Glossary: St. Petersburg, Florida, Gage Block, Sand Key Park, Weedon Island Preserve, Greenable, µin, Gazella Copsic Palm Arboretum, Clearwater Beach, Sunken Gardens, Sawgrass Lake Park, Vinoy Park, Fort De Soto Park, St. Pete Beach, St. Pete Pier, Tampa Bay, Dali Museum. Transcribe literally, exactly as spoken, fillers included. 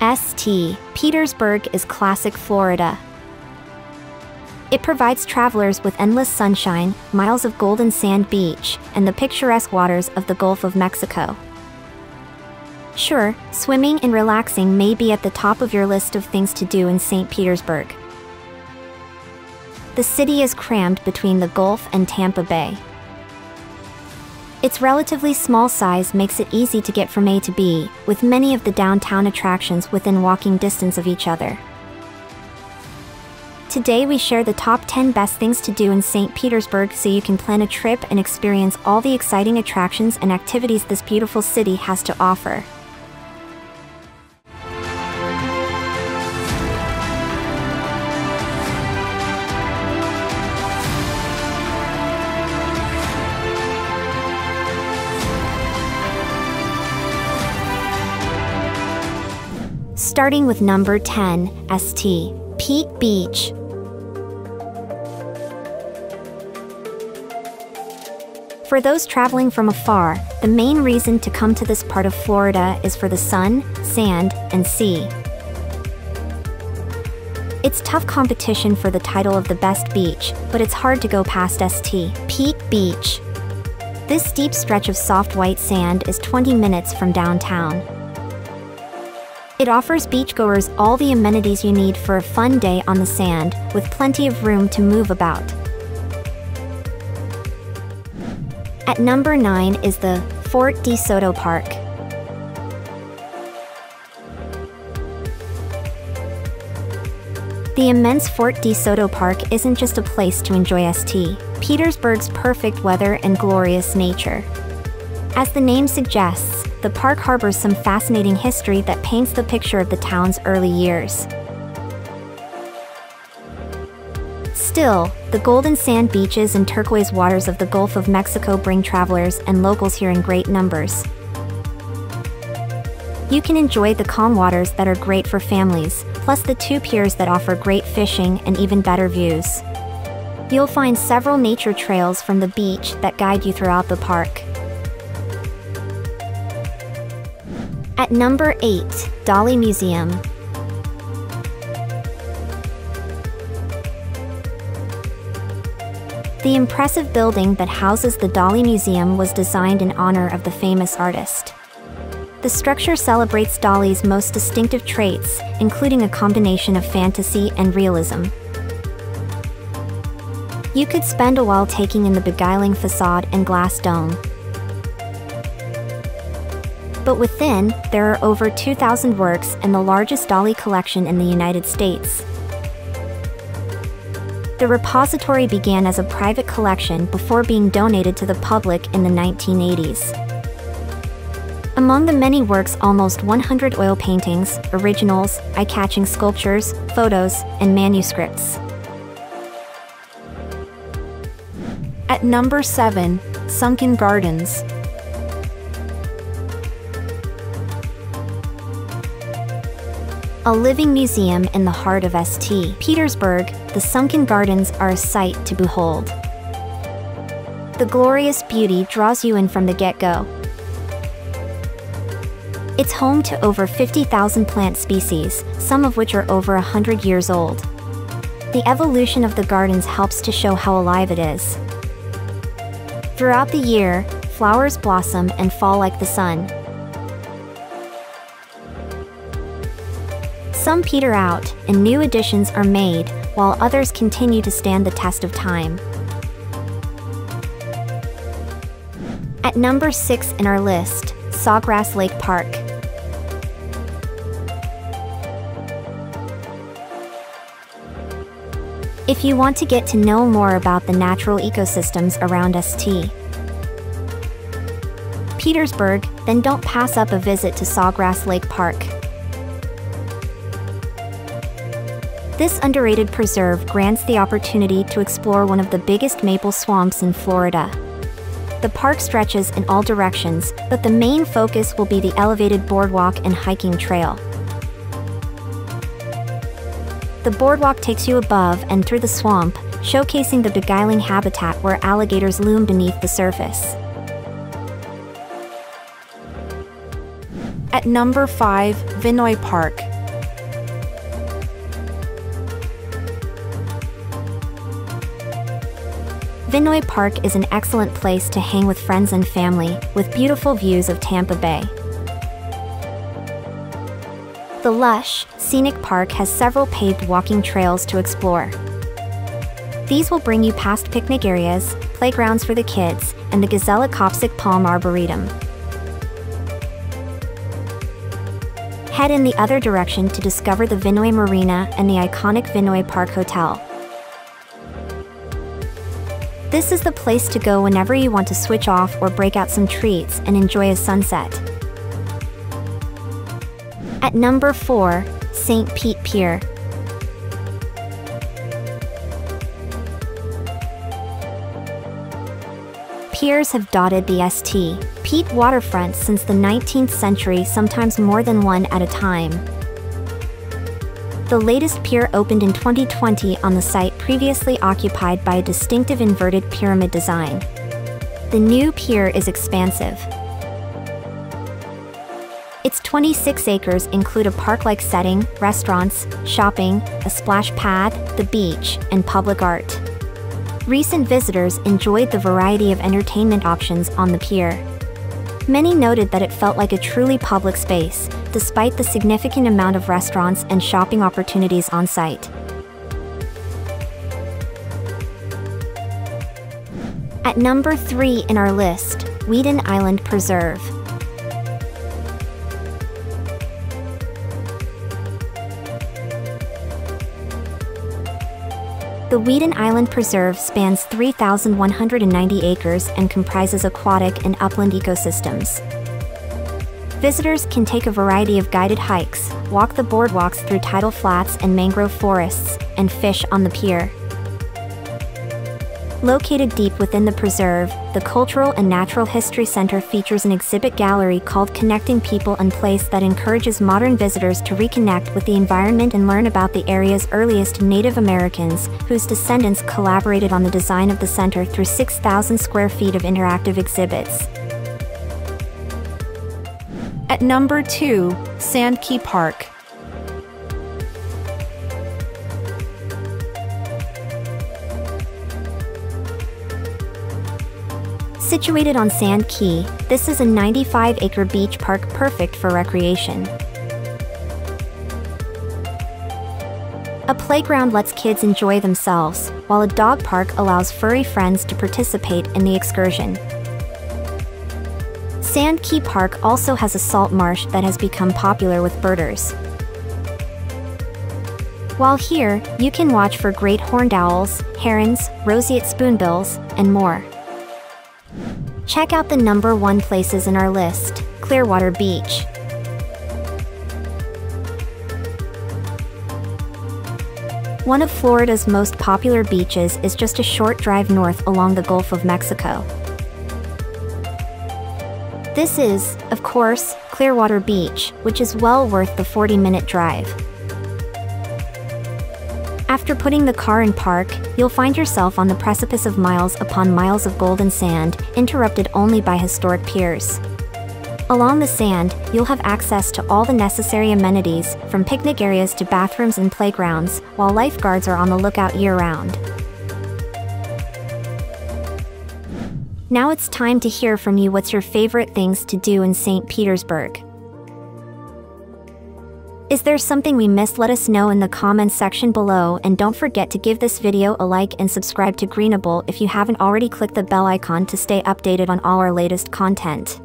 Saint Petersburg is classic Florida. It provides travelers with endless sunshine, miles of golden sand beach, and the picturesque waters of the Gulf of Mexico. Sure, swimming and relaxing may be at the top of your list of things to do in Saint Petersburg. The city is crammed between the Gulf and Tampa Bay. Its relatively small size makes it easy to get from A to B, with many of the downtown attractions within walking distance of each other. Today we share the top ten best things to do in Saint Petersburg so you can plan a trip and experience all the exciting attractions and activities this beautiful city has to offer. Starting with number ten, Saint Pete Beach. For those traveling from afar, the main reason to come to this part of Florida is for the sun, sand, and sea. It's tough competition for the title of the best beach, but it's hard to go past Saint Pete Beach. This deep stretch of soft white sand is twenty minutes from downtown. It offers beachgoers all the amenities you need for a fun day on the sand, with plenty of room to move about. At number nine is the Fort De Soto Park. The immense Fort De Soto Park isn't just a place to enjoy Saint Petersburg's perfect weather and glorious nature. As the name suggests, the park harbors some fascinating history that paints the picture of the town's early years. Still, the golden sand beaches and turquoise waters of the Gulf of Mexico bring travelers and locals here in great numbers. You can enjoy the calm waters that are great for families, plus the two piers that offer great fishing and even better views. You'll find several nature trails from the beach that guide you throughout the park. At number eight, Dali Museum. The impressive building that houses the Dali Museum was designed in honor of the famous artist. The structure celebrates Dali's most distinctive traits, including a combination of fantasy and realism. You could spend a while taking in the beguiling facade and glass dome. But within, there are over two thousand works and the largest Dali collection in the United States. The repository began as a private collection before being donated to the public in the nineteen eighties. Among the many works, almost one hundred oil paintings, originals, eye-catching sculptures, photos, and manuscripts. At number seven, Sunken Gardens. A living museum in the heart of Saint Petersburg, the Sunken Gardens are a sight to behold. The glorious beauty draws you in from the get-go. It's home to over fifty thousand plant species, some of which are over one hundred years old. The evolution of the gardens helps to show how alive it is. Throughout the year, flowers blossom and fall like the sun. Some peter out, and new additions are made, while others continue to stand the test of time. At number six in our list, Sawgrass Lake Park. If you want to get to know more about the natural ecosystems around Saint Petersburg, then don't pass up a visit to Sawgrass Lake Park. This underrated preserve grants the opportunity to explore one of the biggest maple swamps in Florida. The park stretches in all directions, but the main focus will be the elevated boardwalk and hiking trail. The boardwalk takes you above and through the swamp, showcasing the beguiling habitat where alligators loom beneath the surface. at number five, Vinoy Park. Vinoy Park is an excellent place to hang with friends and family, with beautiful views of Tampa Bay. The lush, scenic park has several paved walking trails to explore. These will bring you past picnic areas, playgrounds for the kids, and the Gazella Copsic Palm Arboretum. Head in the other direction to discover the Vinoy Marina and the iconic Vinoy Park Hotel. This is the place to go whenever you want to switch off or break out some treats and enjoy a sunset. At number four, Saint Pete Pier. Piers have dotted the Saint Pete waterfront since the nineteenth century, sometimes more than one at a time. The latest pier opened in twenty twenty on the site previously occupied by a distinctive inverted pyramid design. The new pier is expansive. Its twenty-six acres include a park-like setting, restaurants, shopping, a splash pad, the beach, and public art. Recent visitors enjoyed the variety of entertainment options on the pier. Many noted that it felt like a truly public space, despite the significant amount of restaurants and shopping opportunities on site. At number three in our list, Weedon Island Preserve. The Weedon Island Preserve spans three thousand one hundred ninety acres and comprises aquatic and upland ecosystems. Visitors can take a variety of guided hikes, walk the boardwalks through tidal flats and mangrove forests, and fish on the pier. Located deep within the preserve, the Cultural and Natural History Center features an exhibit gallery called Connecting People and Place that encourages modern visitors to reconnect with the environment and learn about the area's earliest Native Americans, whose descendants collaborated on the design of the center through six thousand square feet of interactive exhibits. At number two, Sand Key Park. Situated on Sand Key, this is a ninety-five acre beach park perfect for recreation. A playground lets kids enjoy themselves, while a dog park allows furry friends to participate in the excursion. Sand Key Park also has a salt marsh that has become popular with birders. While here, you can watch for great horned owls, herons, roseate spoonbills, and more. Check out the number one places in our list, Clearwater Beach. One of Florida's most popular beaches is just a short drive north along the Gulf of Mexico. This is, of course, Clearwater Beach, which is well worth the forty minute drive. After putting the car in park, you'll find yourself on the precipice of miles upon miles of golden sand, interrupted only by historic piers. Along the sand, you'll have access to all the necessary amenities, from picnic areas to bathrooms and playgrounds, while lifeguards are on the lookout year-round. Now it's time to hear from you. What's your favorite things to do in Saint Petersburg? Is there something we missed? Let us know in the comments section below, and don't forget to give this video a like and subscribe to Greenable if you haven't already. Click the bell icon to stay updated on all our latest content.